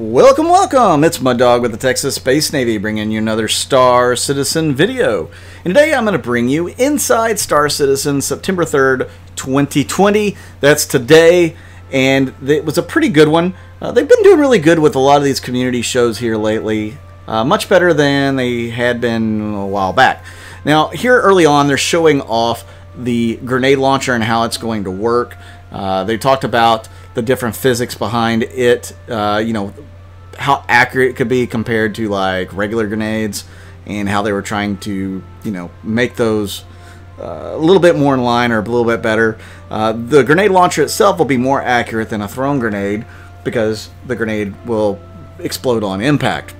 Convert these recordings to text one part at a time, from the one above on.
Welcome, welcome! It's Muddog with the Texas Space Navy bringing you another Star Citizen video. And today I'm going to bring you Inside Star Citizen September 3rd, 2020. That's today, and it was a pretty good one. They've been doing really good with a lot of these community shows here lately. Much better than they had been a while back. Now, here early on, they're showing off the grenade launcher and how it's going to work. They talked about the different physics behind it, you know, how accurate it could be compared to like regular grenades, and how they were trying to, you know, make those a little bit more in line or a little bit better. The grenade launcher itself will be more accurate than a thrown grenade because the grenade will explode on impact.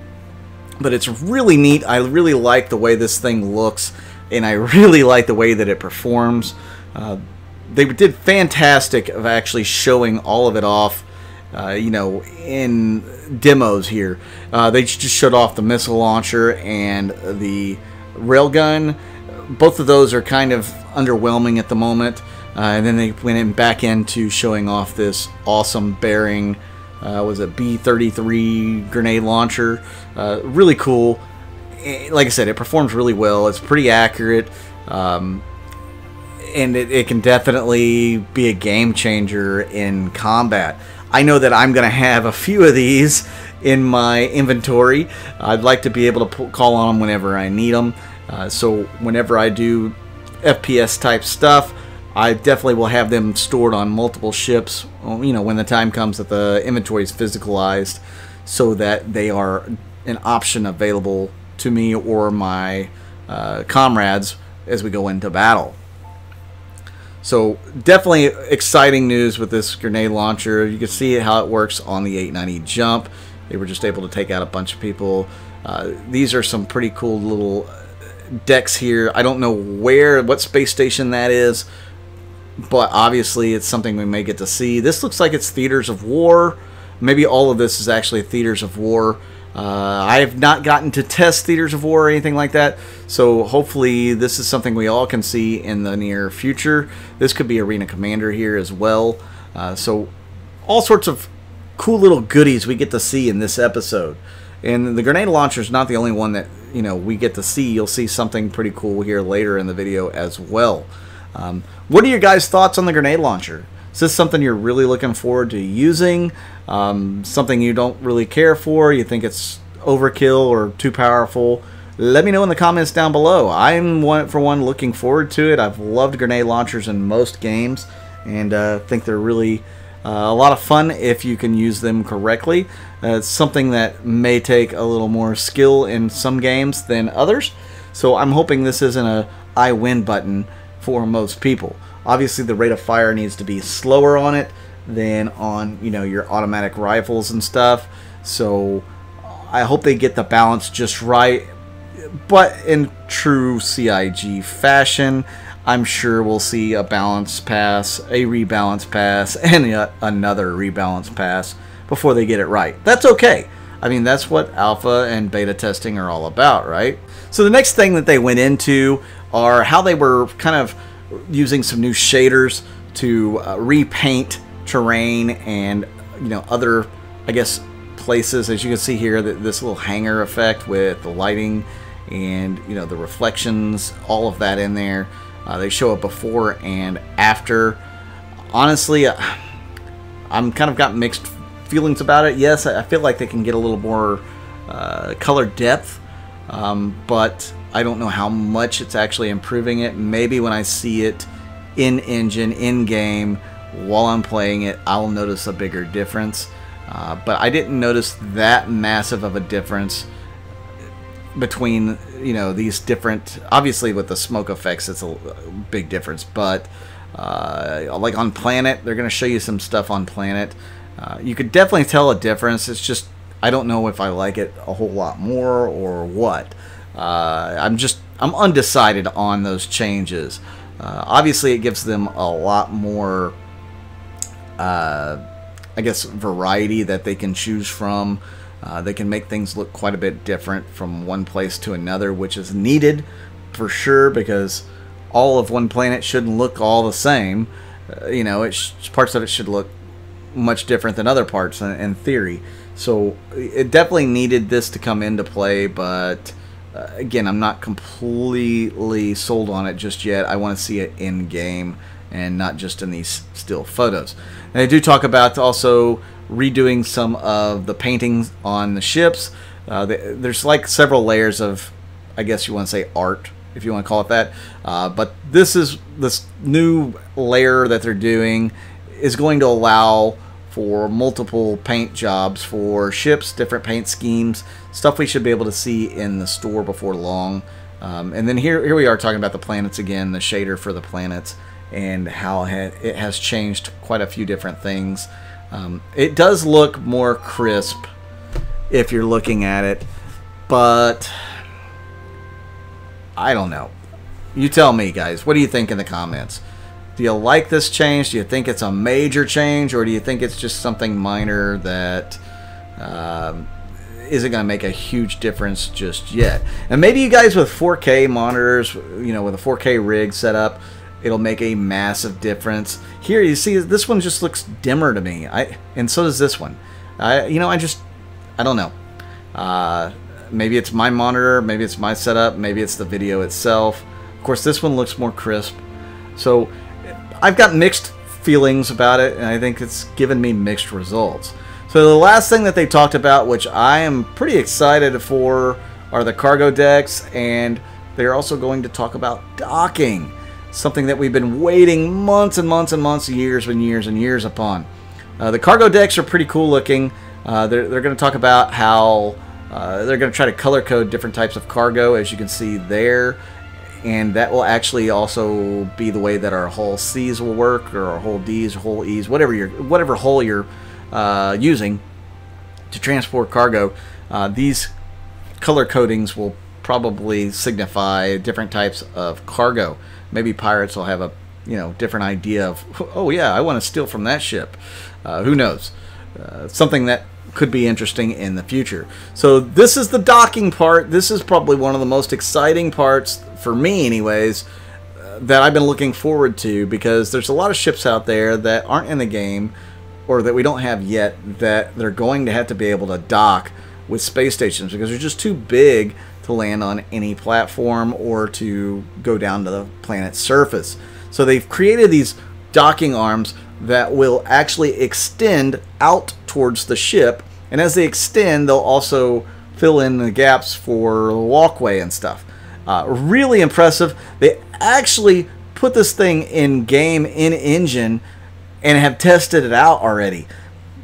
But it's really neat. I really like the way this thing looks, and I really like the way that it performs. They did fantastic of actually showing all of it off, you know, in demos here. They just showed off the missile launcher and the railgun. Both of those are kind of underwhelming at the moment. And then they went in back into showing off this awesome bearing, was it B-33 grenade launcher. Really cool. Like I said, it performs really well. It's pretty accurate. And it can definitely be a game changer in combat. I know that I'm going to have a few of these in my inventory. I'd like to be able to call on them whenever I need them. So whenever I do FPS type stuff, I definitely will have them stored on multiple ships, you know, when the time comes that the inventory is physicalized, so that they are an option available to me or my comrades as we go into battle. So definitely exciting news with this grenade launcher. You can see how it works on the 890 jump. They were just able to take out a bunch of people. These are some pretty cool little decks here. I don't know what space station that is, but obviously it's something we may get to see. This looks like it's Theaters of War. Maybe all of this is actually Theaters of War. I have not gotten to test Theaters of War or anything like that, so hopefully this is something we all can see in the near future. This could be Arena Commander here as well. So all sorts of cool little goodies we get to see in this episode. And the grenade launcher is not the only one that, you know, we get to see. You'll see something pretty cool here later in the video as well. What are your guys' thoughts on the grenade launcher? Is this something you're really looking forward to using? Something you don't really care for? You think it's overkill or too powerful? Let me know in the comments down below. I'm, for one, looking forward to it. I've loved grenade launchers in most games, and think they're really a lot of fun if you can use them correctly. It's something that may take a little more skill in some games than others, so I'm hoping this isn't an I win button for most people. Obviously, the rate of fire needs to be slower on it than on, you know, your automatic rifles and stuff. So I hope they get the balance just right. But in true CIG fashion, I'm sure we'll see a balance pass, a rebalance pass, and yet another rebalance pass before they get it right. That's okay. I mean, that's what alpha and beta testing are all about, right? So the next thing that they went into are how they were kind of using some new shaders to repaint terrain and, you know, other, I guess, places. As you can see here, this little hangar effect with the lighting and, you know, the reflections, all of that in there. They show up before and after. Honestly, I'm kind of got mixed feelings about it. Yes, I feel like they can get a little more color depth, but I don't know how much it's actually improving it. Maybe when I see it in-engine, in-game, while I'm playing it, I'll notice a bigger difference. But I didn't notice that massive of a difference between, you know, these different... Obviously, with the smoke effects, it's a big difference. But, like on Planet, they're going to show you some stuff on Planet. You could definitely tell a difference. It's just, I don't know if I like it a whole lot more or what. I'm undecided on those changes. Obviously, it gives them a lot more, I guess, variety that they can choose from. They can make things look quite a bit different from one place to another, which is needed for sure, because all of one planet shouldn't look all the same. You know, parts of it should look much different than other parts in theory. So it definitely needed this to come into play, but again, I'm not completely sold on it just yet. I want to see it in game and not just in these still photos. And they do talk about also redoing some of the paintings on the ships. There's like several layers of, I guess you want to say, art, if you want to call it that. But this is, this new layer that they're doing is going to allow for multiple paint jobs for ships, different paint schemes, stuff we should be able to see in the store before long. And then here we are talking about the planets again, the shader for the planets, and how it has changed quite a few different things. It does look more crisp if you're looking at it, but I don't know. You tell me, guys. What do you think in the comments? Do you like this change? Do you think it's a major change, or do you think it's just something minor that isn't going to make a huge difference just yet? And maybe you guys with 4K monitors, you know, with a 4K rig set up, it'll make a massive difference. Here, you see, this one just looks dimmer to me. And so does this one. You know, I don't know. Maybe it's my monitor, maybe it's my setup, maybe it's the video itself. Of course, this one looks more crisp. So I've got mixed feelings about it, and I think it's given me mixed results. So the last thing that they talked about, which I am pretty excited for, are the cargo decks, and they're also going to talk about docking. Something that we've been waiting months and months and months, years and years and years upon. The cargo decks are pretty cool looking. They're going to talk about how they're going to try to color code different types of cargo, as you can see there. And that will actually also be the way that our hull C's will work, or our hull D's, hull E's, whatever hull you're using to transport cargo. These color codings will probably signify different types of cargo. Maybe pirates will have a, you know, different idea of, oh yeah, I want to steal from that ship. Who knows? Something that could be interesting in the future. So this is the docking part. This is probably one of the most exciting parts for me anyways that I've been looking forward to, because there's a lot of ships out there that aren't in the game or that we don't have yet that they're going to have to be able to dock with space stations because they're just too big to land on any platform or to go down to the planet's surface. So they've created these docking arms that will actually extend out towards the ship, and as they extend, they'll also fill in the gaps for walkway and stuff. Really impressive. They actually put this thing in game, in engine, and have tested it out already.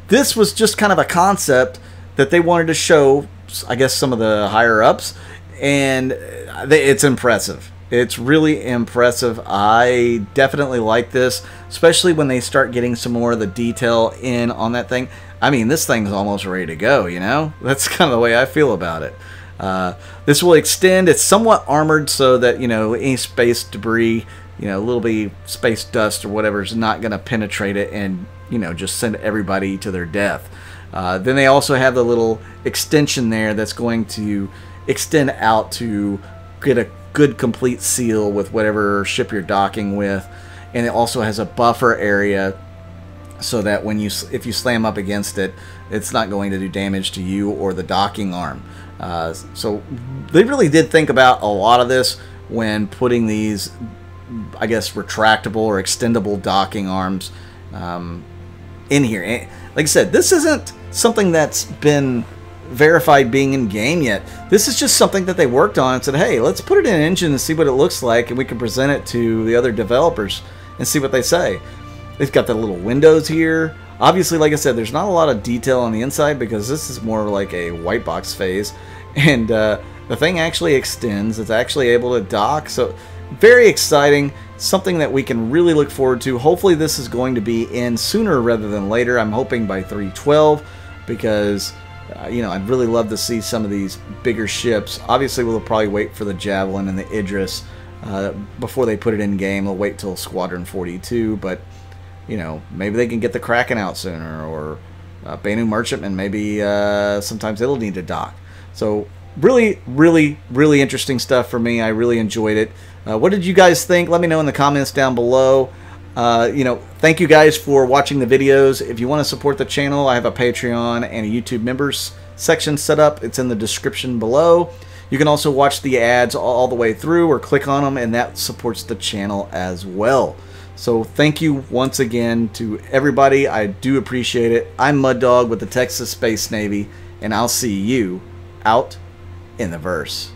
This was just kind of a concept that they wanted to show, I guess, some of the higher ups, and it's impressive. It's really impressive. I definitely like this, especially when they start getting some more of the detail in on that thing. I mean, this thing's almost ready to go, you know? That's kind of the way I feel about it. This will extend. It's somewhat armored so that, you know, any space debris, you know, a little bit of space dust or whatever is not going to penetrate it and, you know, just send everybody to their death. Then they also have the little extension there that's going to extend out to get a good complete seal with whatever ship you're docking with, and it also has a buffer area so that when you, if you slam up against it, it's not going to do damage to you or the docking arm. So they really did think about a lot of this when putting these, I guess, retractable or extendable docking arms in here. And like I said, this isn't something that's been verified being in game yet. This is just something that they worked on and said, hey, let's put it in engine and see what it looks like, and we can present it to the other developers and see what they say. They've got the little windows here. Obviously, like I said, there's not a lot of detail on the inside because this is more like a white box phase, and the thing actually extends. It's actually able to dock, so very exciting, something that we can really look forward to. Hopefully this is going to be in sooner rather than later. I'm hoping by 3.12, because you know, I'd really love to see some of these bigger ships. Obviously, we'll probably wait for the Javelin and the Idris before they put it in game. We'll wait till Squadron 42, but, you know, maybe they can get the Kraken out sooner, or Banu Merchantman. Maybe sometimes it'll need to dock. So really, really, really interesting stuff for me. I really enjoyed it. What did you guys think? Let me know in the comments down below. You know, thank you guys for watching the videos. If you want to support the channel, I have a Patreon and a YouTube members section set up. It's in the description below. You can also watch the ads all the way through or click on them, and that supports the channel as well. So thank you once again to everybody. I do appreciate it. I'm Muddog with the Texas Space Navy, and I'll see you out in the verse.